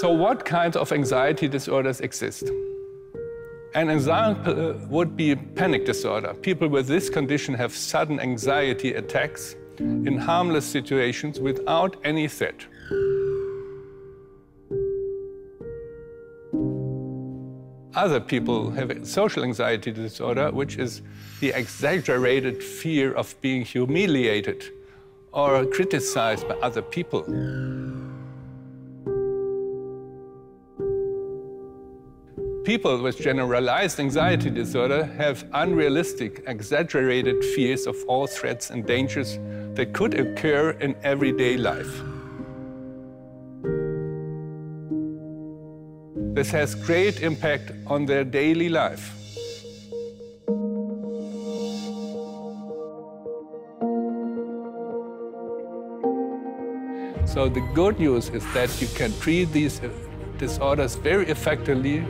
So what kinds of anxiety disorders exist? An example would be panic disorder. People with this condition have sudden anxiety attacks in harmless situations without any threat. Other people have social anxiety disorder, which is the exaggerated fear of being humiliated or criticized by other people. People with generalized anxiety disorder have unrealistic, exaggerated fears of all threats and dangers that could occur in everyday life. This has great impact on their daily life. So the good news is that you can treat these disorders very effectively.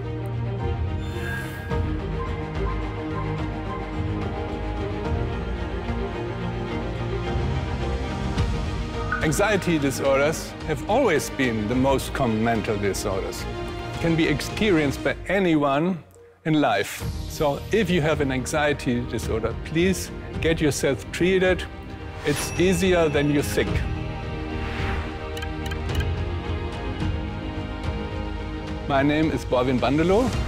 Anxiety disorders have always been the most common mental disorders. It can be experienced by anyone in life. So if you have an anxiety disorder, please get yourself treated. It's easier than you think. My name is Borwin Bandelow.